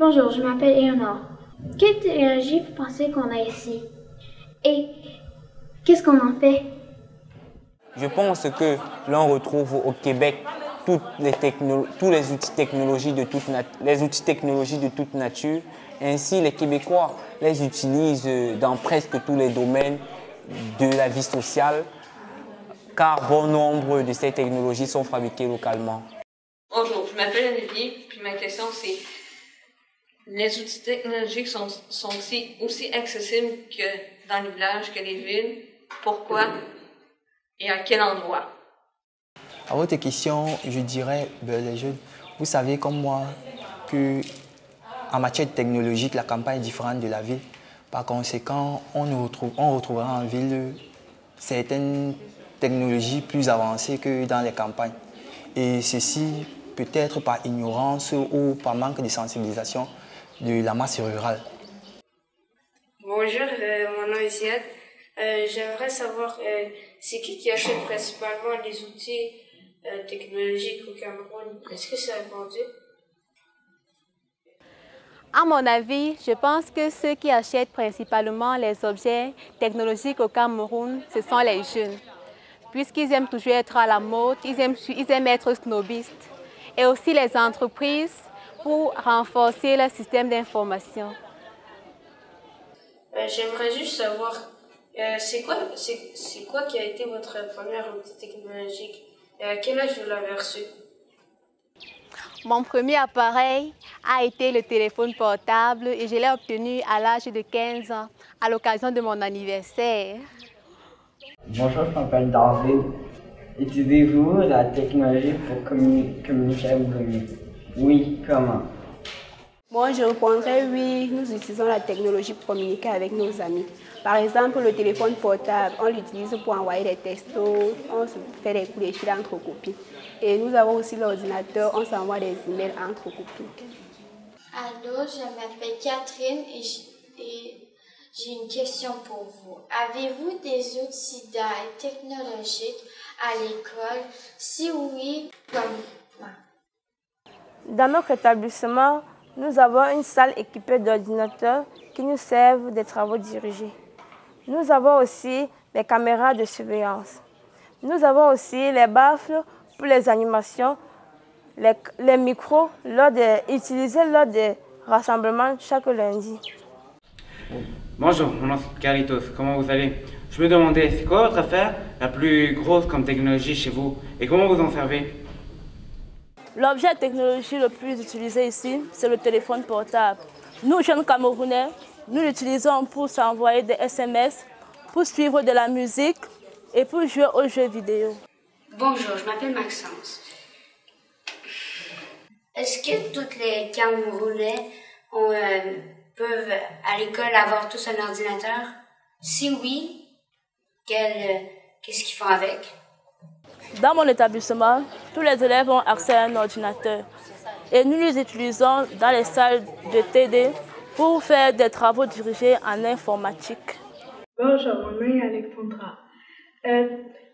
Bonjour, je m'appelle Eleonore. Quelle technologie vous pensez qu'on a ici? Et qu'est-ce qu'on en fait? Je pense que l'on retrouve au Québec tous les outils technologiques de toute nature. Ainsi, les Québécois les utilisent dans presque tous les domaines de la vie sociale, car bon nombre de ces technologies sont fabriquées localement. Bonjour, je m'appelle Olivier, puis ma question c'est, les outils technologiques sont-ils aussi accessibles que dans les villages, que les villes? Pourquoi et à quel endroit? À votre question, je dirais, les jeunes, vous savez comme moi que en matière technologique, la campagne est différente de la ville. Par conséquent, on retrouvera en ville certaines technologies plus avancées que dans les campagnes. Et ceci peut-être par ignorance ou par manque de sensibilisation de la masse rurale. Bonjour, mon nom est Ziad. J'aimerais savoir c'est qui achète principalement les outils technologiques au Cameroun. Est-ce que c'est répandu? À mon avis, je pense que ceux qui achètent principalement les objets technologiques au Cameroun, ce sont les jeunes. Puisqu'ils aiment toujours être à la mode, ils aiment être snobistes. Et aussi les entreprises pour renforcer leur système d'information. J'aimerais juste savoir, c'est quoi qui a été votre premier outil technologique et à quel âge vous l'avez reçu? Mon premier appareil a été le téléphone portable et je l'ai obtenu à l'âge de 15 ans, à l'occasion de mon anniversaire. Bonjour, je m'appelle David. Utilisez-vous la technologie pour communiquer avec vous? Oui, comment? Moi, je répondrais oui, nous utilisons la technologie pour communiquer avec nos amis. Par exemple, le téléphone portable, on l'utilise pour envoyer des textos, on se fait des coups de fil entre copies. Et nous avons aussi l'ordinateur, on s'envoie des emails entre copies. Allô, je m'appelle Catherine et j'ai une question pour vous. Avez-vous des outils d'art technologiques à l'école? Si oui, comment? Dans notre établissement, nous avons une salle équipée d'ordinateurs qui nous servent des travaux dirigés. Nous avons aussi des caméras de surveillance. Nous avons aussi les baffles pour les animations, les micros utilisés lors des rassemblements chaque lundi. Bonjour, mon nom est Carlitos, comment vous allez? Je me demandais, c'est quoi votre affaire la plus grosse comme technologie chez vous et comment vous en servez? L'objet de technologie le plus utilisé ici, c'est le téléphone portable. Nous, jeunes Camerounais, nous l'utilisons pour s'envoyer des SMS, pour suivre de la musique et pour jouer aux jeux vidéo. Bonjour, je m'appelle Maxence. Est-ce que tous les Camerounais peuvent à l'école avoir tous un ordinateur? Si oui, qu'est-ce qu'ils font avec? Dans mon établissement, tous les élèves ont accès à un ordinateur et nous les utilisons dans les salles de TD pour faire des travaux dirigés en informatique. Bonjour, mon nom est Alexandra.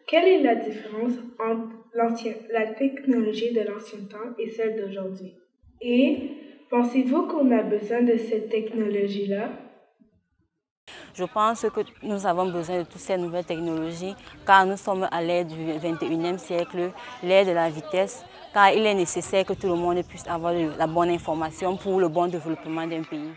Quelle est la différence entre la technologie de l'ancien temps et celle d'aujourd'hui? Et pensez-vous qu'on a besoin de cette technologie-là? Je pense que nous avons besoin de toutes ces nouvelles technologies car nous sommes à l'ère du 21e siècle, l'ère de la vitesse, car il est nécessaire que tout le monde puisse avoir la bonne information pour le bon développement d'un pays.